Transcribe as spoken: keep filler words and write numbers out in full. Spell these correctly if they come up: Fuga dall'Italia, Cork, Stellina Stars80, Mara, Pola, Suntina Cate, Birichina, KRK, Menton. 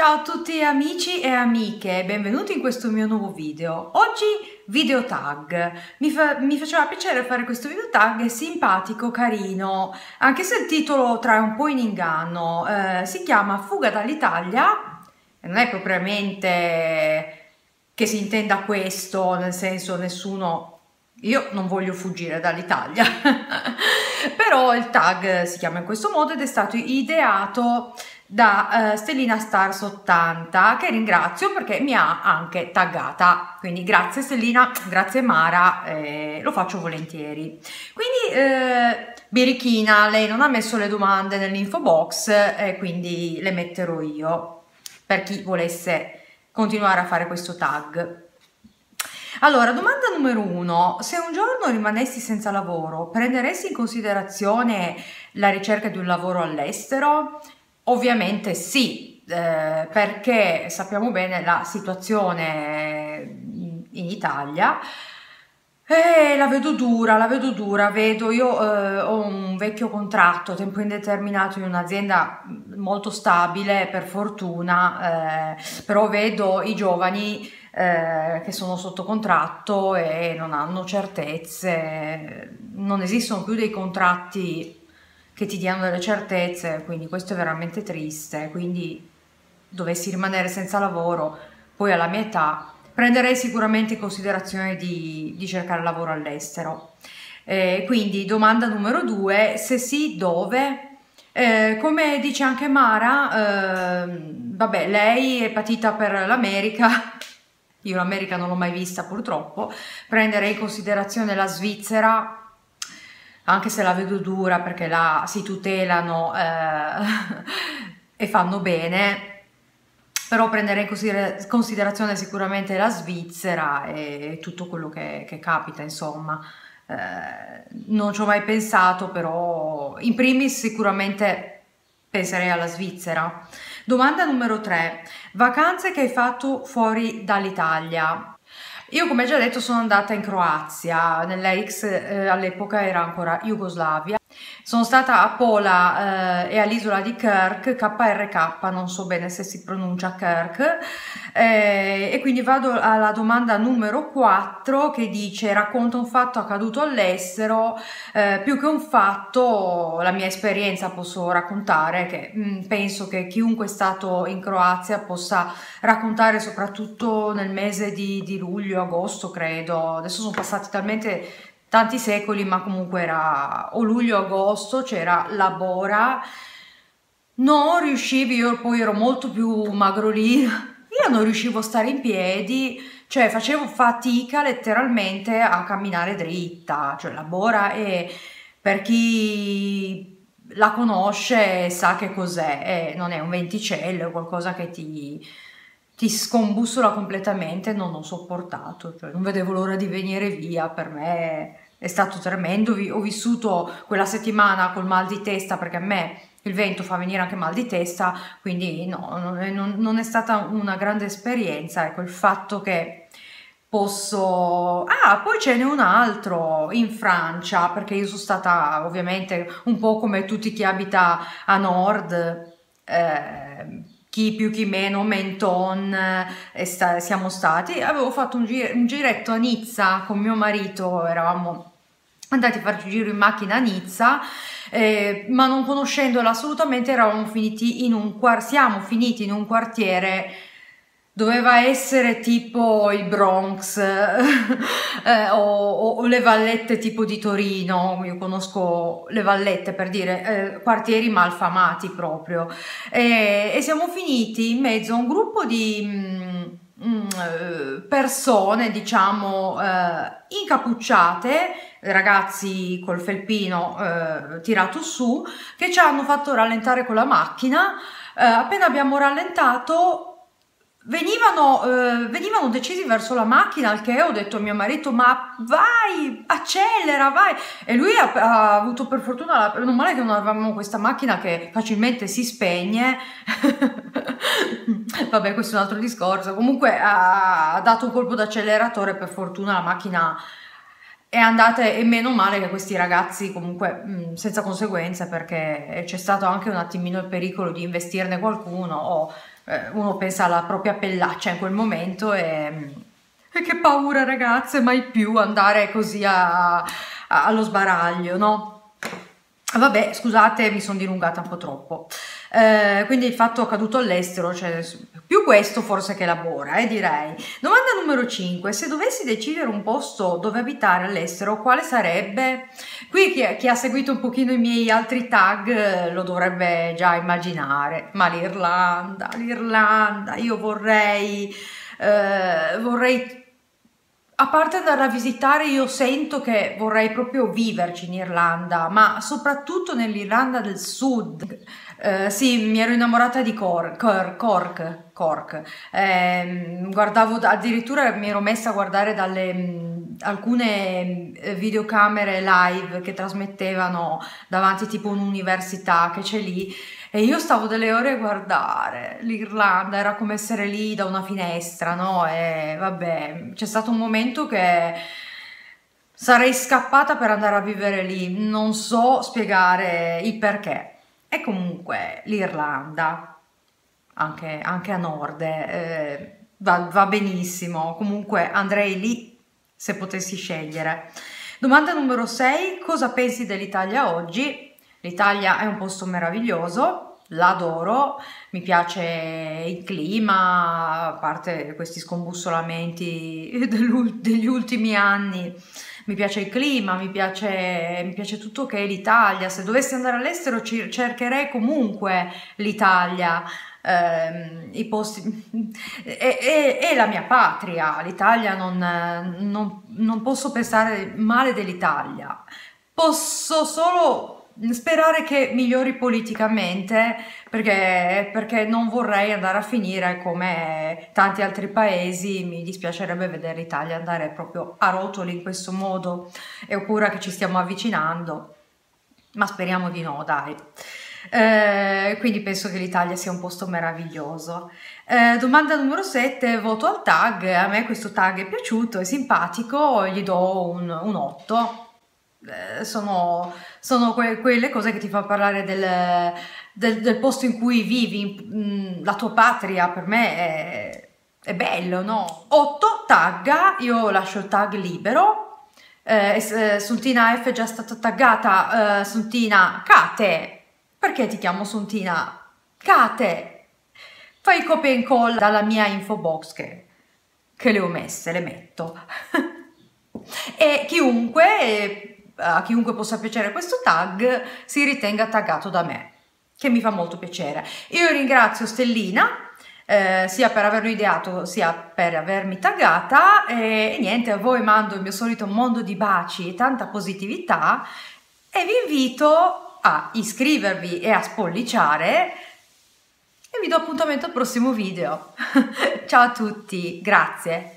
Ciao a tutti amici e amiche, benvenuti in questo mio nuovo video. Oggi video tag. Mi, fa, mi faceva piacere fare questo video tag, è simpatico, carino, anche se il titolo trae un po' in inganno. Eh, si chiama Fuga dall'Italia, non è propriamente che si intenda questo, nel senso nessuno... Io non voglio fuggire dall'Italia, però il tag si chiama in questo modo ed è stato ideato da uh, Stellina Stars ottanta, che ringrazio perché mi ha anche taggata, quindi grazie Stellina, grazie Mara, eh, lo faccio volentieri. Quindi eh, Birichina, lei non ha messo le domande nell'info box, eh, quindi le metterò io per chi volesse continuare a fare questo tag. Allora, domanda numero uno. Se un giorno rimanessi senza lavoro, prenderesti in considerazione la ricerca di un lavoro all'estero? Ovviamente sì, eh, perché sappiamo bene la situazione in, in Italia. Eh, la vedo dura, la vedo dura, vedo, io eh, ho un vecchio contratto a tempo indeterminato in un'azienda molto stabile, per fortuna, eh, però vedo i giovani eh, che sono sotto contratto e non hanno certezze, non esistono più dei contratti che ti diano delle certezze, quindi questo è veramente triste. Quindi dovessi rimanere senza lavoro, poi alla mia età, prenderei sicuramente in considerazione di, di cercare lavoro all'estero. Eh, quindi domanda numero due, se sì, dove? Eh, come dice anche Mara, eh, vabbè, lei è patita per l'America, io l'America non l'ho mai vista purtroppo, prenderei in considerazione la Svizzera, anche se la vedo dura perché là si tutelano eh, e fanno bene, però prendere in considerazione sicuramente la Svizzera e tutto quello che, che capita, insomma. Eh, non ci ho mai pensato, però in primis sicuramente penserei alla Svizzera. Domanda numero tre. Vacanze che hai fatto fuori dall'Italia? Io, come già detto, sono andata in Croazia, nella ex, eh, all'epoca era ancora Jugoslavia. Sono stata a Pola eh, e all'isola di Cork, K R K, non so bene se si pronuncia Cork, eh, e quindi vado alla domanda numero quattro che dice: racconta un fatto accaduto all'estero. Eh, più che un fatto, la mia esperienza posso raccontare, che mh, penso che chiunque è stato in Croazia possa raccontare, soprattutto nel mese di, di luglio, agosto credo, adesso sono passati talmente... tanti secoli, ma comunque era o luglio-agosto, c'era la bora, non riuscivi, io poi ero molto più magrolina, io non riuscivo a stare in piedi, cioè facevo fatica letteralmente a camminare dritta, cioè la bora è, per chi la conosce sa che cos'è, non è un venticello, è qualcosa che ti... ti scombussola completamente, non ho sopportato, cioè non vedevo l'ora di venire via, per me è stato tremendo, ho vissuto quella settimana col mal di testa, perché a me il vento fa venire anche mal di testa, quindi no, non, non è stata una grande esperienza, ecco il fatto che posso... Ah, poi ce n'è un altro in Francia, perché io sono stata ovviamente un po' come tutti chi abita a nord, eh, chi più chi meno, Menton, eh, sta, siamo stati, avevo fatto un, gir un giretto a Nizza con mio marito, eravamo andati a farci un giro in macchina a Nizza, eh, ma non conoscendola assolutamente eravamo finiti in un siamo finiti in un quartiere, doveva essere tipo il Bronx eh, o, o le vallette tipo di Torino, io conosco le vallette per dire, eh, quartieri malfamati proprio, e, e siamo finiti in mezzo a un gruppo di mh, mh, persone, diciamo, eh, incapucciate, ragazzi col felpino eh, tirato su, che ci hanno fatto rallentare con la macchina, eh, appena abbiamo rallentato Venivano, eh, venivano decisi verso la macchina, al che ho detto a mio marito: ma vai, accelera, vai, e lui ha, ha avuto per fortuna, la, non male che non avevamo questa macchina che facilmente si spegne vabbè, questo è un altro discorso, comunque ha, ha dato un colpo d'acceleratore, per fortuna la macchina è andata, e meno male che questi ragazzi comunque mh, senza conseguenze, perché c'è stato anche un attimino il pericolo di investirne qualcuno o eh, uno pensa alla propria pellaccia in quel momento e, e che paura ragazze, mai più andare così a, a, allo sbaraglio, no? Vabbè, scusate, mi sono dilungata un po' troppo. Eh, quindi il fatto accaduto all'estero, cioè, più questo forse che la Bora, eh, direi. Domanda numero cinque. Se dovessi decidere un posto dove abitare all'estero, quale sarebbe? Qui chi, chi ha seguito un pochino i miei altri tag lo dovrebbe già immaginare. Ma l'Irlanda, l'Irlanda, io vorrei... Eh, vorrei... A parte andare a visitare, io sento che vorrei proprio viverci in Irlanda, ma soprattutto nell'Irlanda del Sud. Eh, sì, mi ero innamorata di Cork, Cork, Cork. Eh, guardavo, addirittura mi ero messa a guardare dalle, mh, alcune mh, videocamere live che trasmettevano davanti tipo un'università che c'è lì, e io stavo delle ore a guardare l'Irlanda, era come essere lì da una finestra, no? E vabbè, c'è stato un momento che sarei scappata per andare a vivere lì, non so spiegare il perché. E comunque l'Irlanda, anche, anche a nord, eh, va, va benissimo, comunque andrei lì se potessi scegliere. Domanda numero sei, cosa pensi dell'Italia oggi? L'Italia è un posto meraviglioso, l'adoro, mi piace il clima, a parte questi scombussolamenti degli ultimi anni, mi piace il clima, mi piace, mi piace tutto che è l'Italia. Se dovessi andare all'estero cercherei comunque l'Italia, ehm, i posti, è, è, è la mia patria, l'Italia, non, non, non posso pensare male dell'Italia, posso solo... sperare che migliori politicamente, perché, perché non vorrei andare a finire come tanti altri paesi. Mi dispiacerebbe vedere l'Italia andare proprio a rotoli in questo modo, e ho paura che ci stiamo avvicinando, ma speriamo di no, dai. Eh, quindi penso che l'Italia sia un posto meraviglioso. Eh, domanda numero sette, voto al tag. A me questo tag è piaciuto, è simpatico, gli do un, un otto. Sono, sono que quelle cose che ti fanno parlare del, del, del posto in cui vivi, la tua patria. Per me è, è bello, no? otto, tagga, io lascio il tag libero. Eh, Suntina F è già stata taggata. Eh, Suntina Cate, perché ti chiamo Suntina Cate? Fai copia e incolla dalla mia info box che, che le ho messe, le metto. E chiunque... Eh, a chiunque possa piacere questo tag si ritenga taggato da me, che mi fa molto piacere. Io ringrazio Stellina eh, sia per averlo ideato sia per avermi taggata, e, e niente, a voi mando il mio solito mondo di baci e tanta positività, e vi invito a iscrivervi e a spolliciare, e vi do appuntamento al prossimo video. Ciao a tutti, grazie.